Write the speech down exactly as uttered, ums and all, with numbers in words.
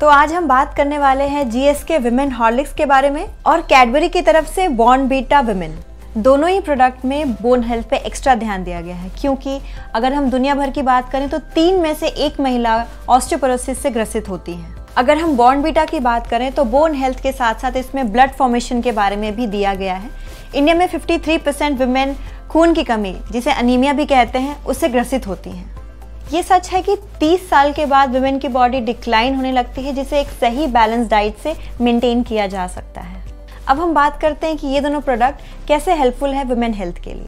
तो आज हम बात करने वाले हैं जीएसके विमेन हॉर्लिक्स के बारे में और कैडबरी की तरफ से बॉर्नविटा विमेन। दोनों ही प्रोडक्ट में बोन हेल्थ पे एक्स्ट्रा ध्यान दिया गया है, क्योंकि अगर हम दुनिया भर की बात करें तो तीन में से एक महिला ऑस्टियोपोरोसिस से ग्रसित होती है। अगर हम बॉर्नविटा की बात करें तो बोन हेल्थ के साथ साथ इसमें ब्लड फॉर्मेशन के बारे में भी दिया गया है। इंडिया में तिरेपन परसेंट विमेन खून की कमी, जिसे अनीमिया भी कहते हैं, उससे ग्रसित होती हैं। ये सच है कि तीस साल के बाद विमेन की बॉडी डिक्लाइन होने लगती है, जिसे एक सही बैलेंस डाइट से मेंटेन किया जा सकता है। अब हम बात करते हैं कि ये दोनों प्रोडक्ट कैसे हेल्पफुल है विमेन हेल्थ के लिए।